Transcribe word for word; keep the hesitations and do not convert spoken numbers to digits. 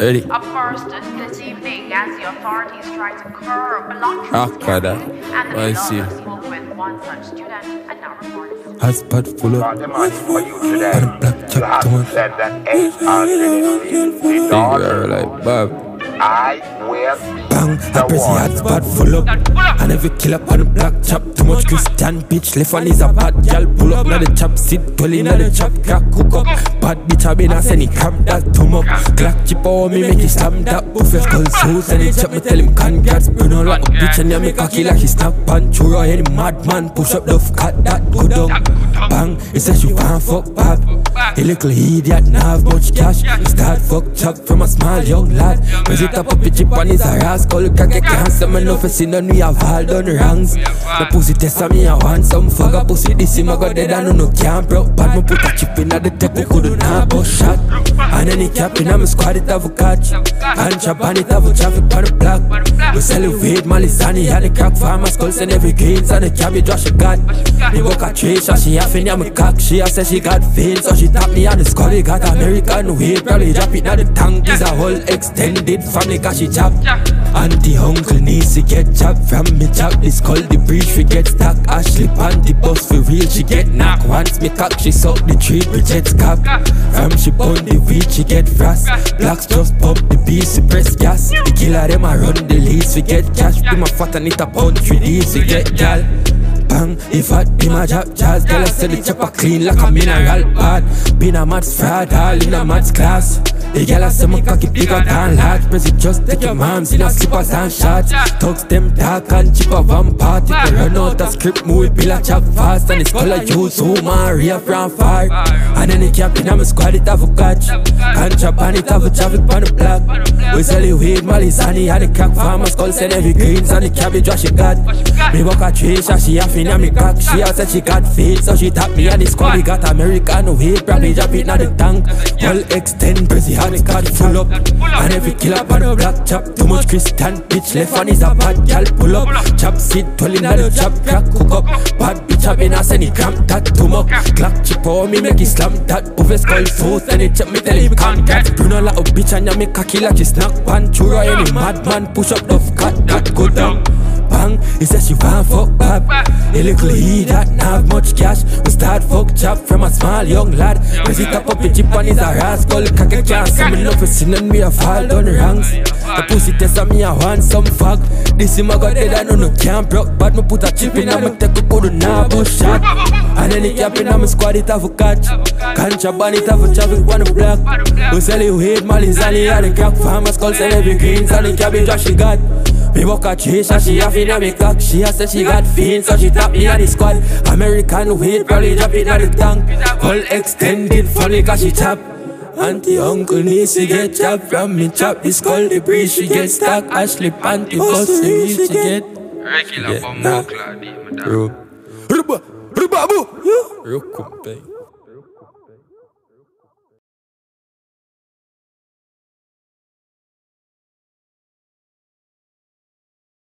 Early. Up first this evening, as the authorities try to curb lunch scandal, and I spoke with one such student and now reports. Hotspot full of for you today. You said that eight hundred daughter like Bob. I will bang, I press the hotspot full up. And every kill up on the black chop. Too much Christian bitch, left on is a bad gal. Pull up, now the chop sit, twirly, now the chop crack, cook up. Bad bitch, I been a send it, cramp that thumb up. Glock chip on me, make it slam that buff. F calls hoes and he chop me, tell him congrats. Burn on like a bitch and you make a kill like he snap and throw your head, madman. Push up, love, cut that good up. Bang, he says you want fuck pop. A little idiot, not have much cash. Start fuck chop from a small young lad. Sit up a bitch on his ass, call you can't handsome enough. It's in the we have all done wrongs. The pussy test on me, I want some fuck a pussy. This him I got dead, I know no can't broke. But me put a chip in the tech, we couldn't have a shot. And any cap in my squad, it have a catch. And chop on it, have a traffic on the block. We sell a weed, Malisani, and the crack farmers, calls and every greens and the cabbage, what she got. Me walk a trace, and she half in my cock. She a say she got veins, so she tap me on the squad. He got American weed, probably drop it now the tank is a whole extended family cause she chop. Auntie, uncle, niece, she get chopped from me chop. This call the breach, we get stuck. Ashley on the bus for real, she get knocked. Once me cock, she suck the tree, we jet cap. From she pound the weed, she get frost. Blacks just pump the beast, she press gas. The killer them I run the lease, we get cash. Be my fat and it a pound three days, we get gal. Bang, if I be my job, jazz. Girl, I said the chopper clean like a mineral bad. Been a maths fraud, all in a maths class. The girl I say my cocky bigger than large. Press it just take your moms in her slippers and shots. Talks them dark and cheaper van part. If they run out of script, move it, be like chop fast. And it's color you, so man, real from far. And then the cap in my squad, it have a catch. And chop on it, have a traffic on the block. We sell the weed, Malisani, and the crack farmers. Calls and every greens and the cabbage, what she got. Me walk a trace, and she half in me cock. She has said she got feet, so she tap me on the squad. We got American weed, probably drop it in the tank. All extend, press it. And card full up, and every kill up on the black chop. Too much Christian bitch left on is a bad gal pull up. Chop seat twirling at the chop crack cook up. Bad bitch I been a send it cramp that thumb up. Glock chip on me make it slam that buff. It's called toast and it chop me tell him can't get. Bruno like a bitch and you make a kill like she snack pan. Chura any madman push up the cut that go down. Bang, he says she want fuck pop. A little he that not have much cash. We start fuck chop from a small young lad. Press it up up a chip on his ass. Call cock a chance. I'm in love with sin and me a fall down ranks. The pussy test on me I want some fuck. This him I got dead I know no can't broke. But me put a chip in and me take a good nabo shot. And then he cap in and me squad it have a catch. Can't chop on it have a traffic on the block. We sell you hate Malizani and the crack farmers. Calls and every greens and the cabbage what she got. Me walk a chase and she have in a me cock. She has said she got fiends so she tap me on the squad. American weed probably drop it on the tank. All extended funny cause she chop. Auntie, uncle, niece, she get chopped from me chop. This call the breeze, she get stuck. Ashley, panty, boss, the wheel she get. Regular for more, Claudie, my dad. Ruba, Ruba, boo! Ruba, boo!